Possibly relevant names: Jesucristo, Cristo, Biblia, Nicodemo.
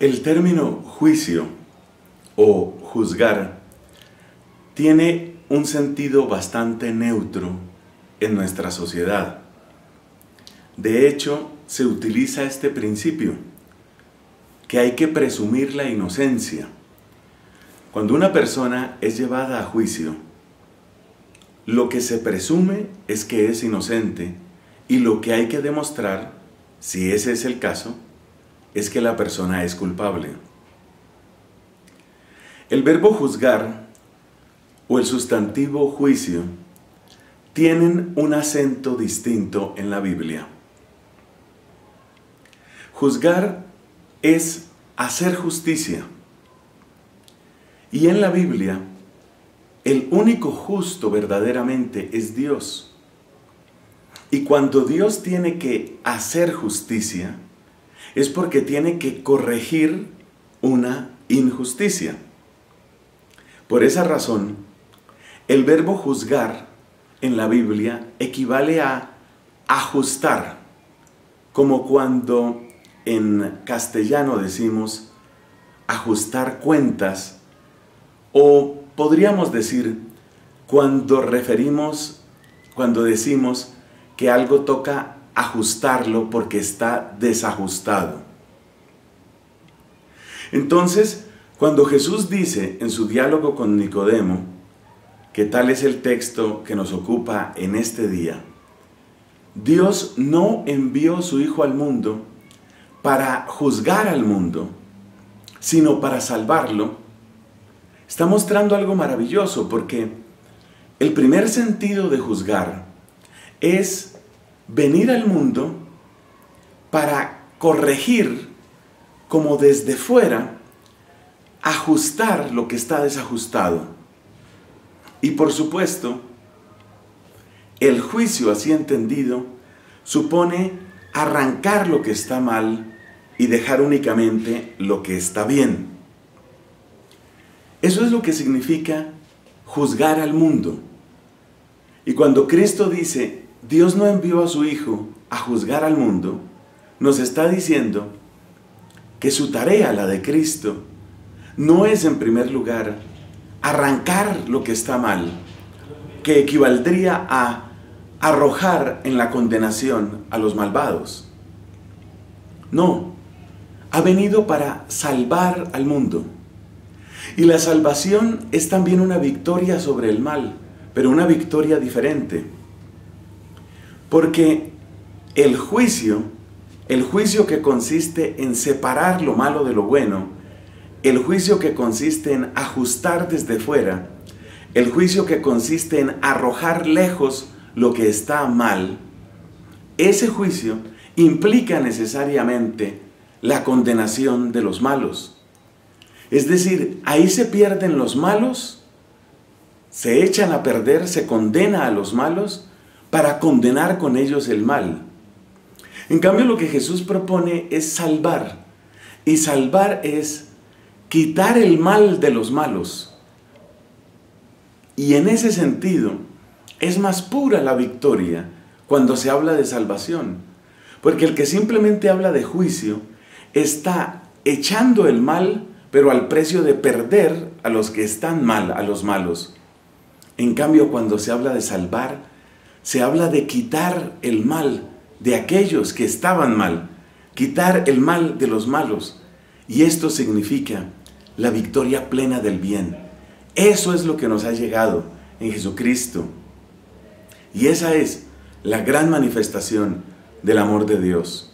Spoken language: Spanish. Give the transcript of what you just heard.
El término juicio o juzgar tiene un sentido bastante neutro en nuestra sociedad. De hecho, se utiliza este principio, que hay que presumir la inocencia. Cuando una persona es llevada a juicio, lo que se presume es que es inocente, y lo que hay que demostrar, si ese es el caso, es que la persona es culpable. El verbo juzgar o el sustantivo juicio tienen un acento distinto en la Biblia. Juzgar es hacer justicia. Y en la Biblia, el único justo verdaderamente es Dios. Y cuando Dios tiene que hacer justicia, es porque tiene que corregir una injusticia. Por esa razón, el verbo juzgar en la Biblia equivale a ajustar, como cuando en castellano decimos ajustar cuentas, o podríamos decir cuando decimos que algo toca ajustarlo porque está desajustado. Entonces, cuando Jesús dice en su diálogo con Nicodemo, que tal es el texto que nos ocupa en este día, Dios no envió a su Hijo al mundo para juzgar al mundo, sino para salvarlo, está mostrando algo maravilloso, porque el primer sentido de juzgar es venir al mundo para corregir, como desde fuera, ajustar lo que está desajustado. Y por supuesto, el juicio así entendido supone arrancar lo que está mal y dejar únicamente lo que está bien. Eso es lo que significa juzgar al mundo. Y cuando Cristo dice, Dios no envió a su Hijo a juzgar al mundo, nos está diciendo que su tarea, la de Cristo, no es en primer lugar arrancar lo que está mal, que equivaldría a arrojar en la condenación a los malvados. No, ha venido para salvar al mundo. Y la salvación es también una victoria sobre el mal, pero una victoria diferente. Porque el juicio que consiste en separar lo malo de lo bueno, el juicio que consiste en ajustar desde fuera, el juicio que consiste en arrojar lejos lo que está mal, ese juicio implica necesariamente la condenación de los malos. Es decir, ahí se pierden los malos, se echan a perder, se condena a los malos, para condenar con ellos el mal. En cambio, lo que Jesús propone es salvar. Y salvar es quitar el mal de los malos. Y en ese sentido, es más pura la victoria cuando se habla de salvación. Porque el que simplemente habla de juicio está echando el mal, pero al precio de perder a los que están mal, a los malos. En cambio, cuando se habla de salvar, se habla de quitar el mal de aquellos que estaban mal, quitar el mal de los malos. Y esto significa la victoria plena del bien. Eso es lo que nos ha llegado en Jesucristo. Y esa es la gran manifestación del amor de Dios.